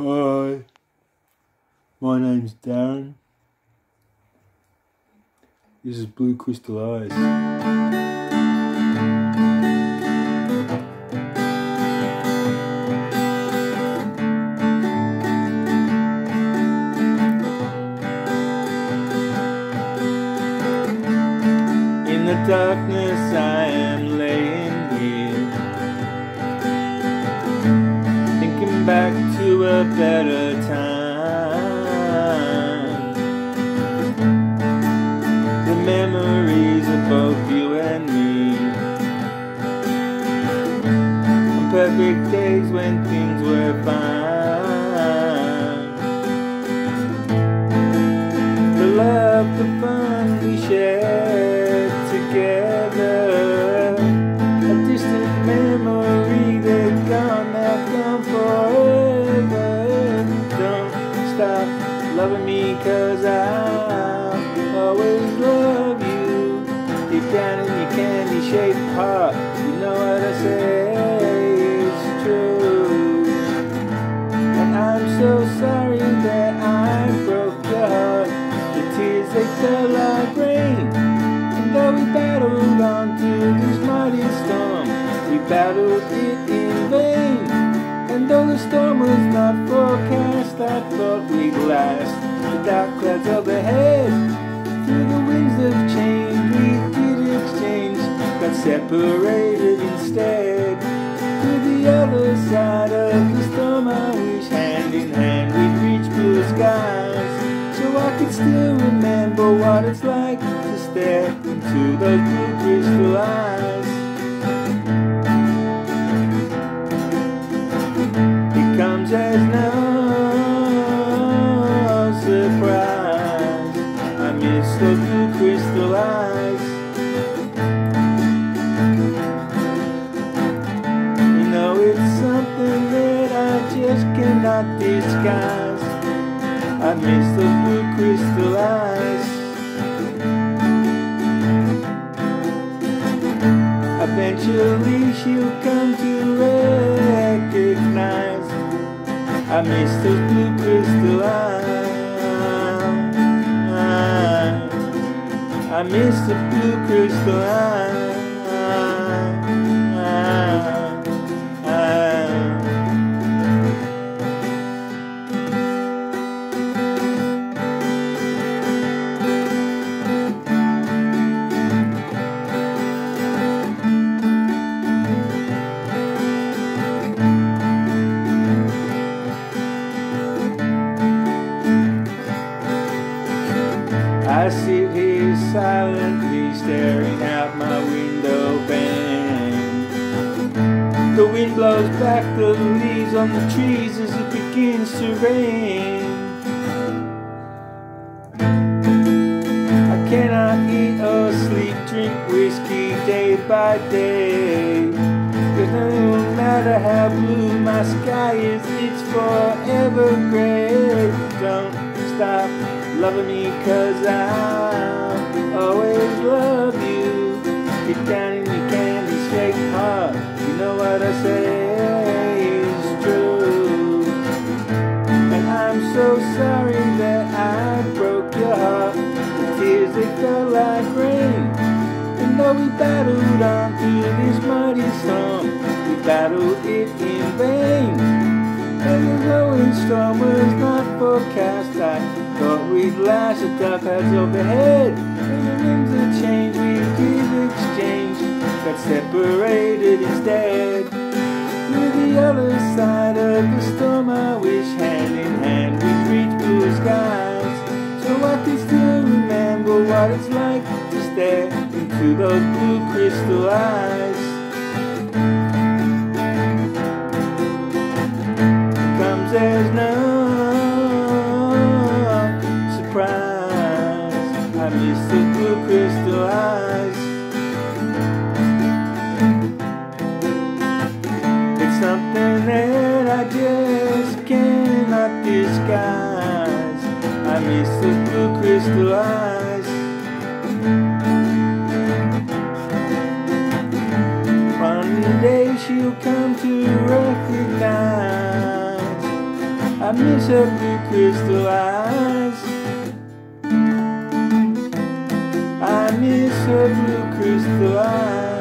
Hi, my name's Darren. This is Blue Crystal Eyes. In the darkness I am laying here, thinking back to a better time. The memories of both you and me, on perfect days when things were fine. The love, the fun we shared together, a distant memory that's gone, that's gone forever. Don't stop loving me, cause I'll always love you. Deep down in your candy shaped heart, you know what I say, it's true. And I'm so sorry that I broke your heart. The tears, they fell like rain. We battled on through this mighty storm, we battled it in vain. And though the storm was not forecast, I thought we'd last. The dark clouds overhead, through the winds of change, we did exchange, got separated instead. To the other side of the storm I wish hand in hand we'd reach blue skies, so I could still remember what it's like to stare into those blue crystal eyes. It comes as no surprise, I miss those blue crystal eyes. You know it's something that I just cannot disguise, I miss those blue crystal eyes. Eventually she'll come to recognize I miss those blue crystal eyes. I miss the blue crystal I sit here silently staring out my window pane. The wind blows back the leaves on the trees as it begins to rain. I cannot eat or sleep, drink whiskey day by day. It doesn't matter how blue my sky is, it's forever grey. Don't stop loving me, cause I'll always love you. Get down in your candy shake heart, you know what I say is true. And I'm so sorry that I broke your heart. The tears, they fell like rain. And though we battled on through this mighty storm, we battled it in vain. And the growing storm was not forecast, I thought we'd last. The dark clouds overhead, and the winds of change we did exchange, got separated instead. To the other side of the storm I wish hand in hand we'd reach blue skies, so I could still remember what it's like to stare into those blue crystal eyes. There's no surprise, I miss the blue crystal eyes. It's something that I just cannot disguise, I miss the blue crystal eyes. One day she'll come to recognize I I miss her blue crystal eyes. I miss her blue crystal eyes.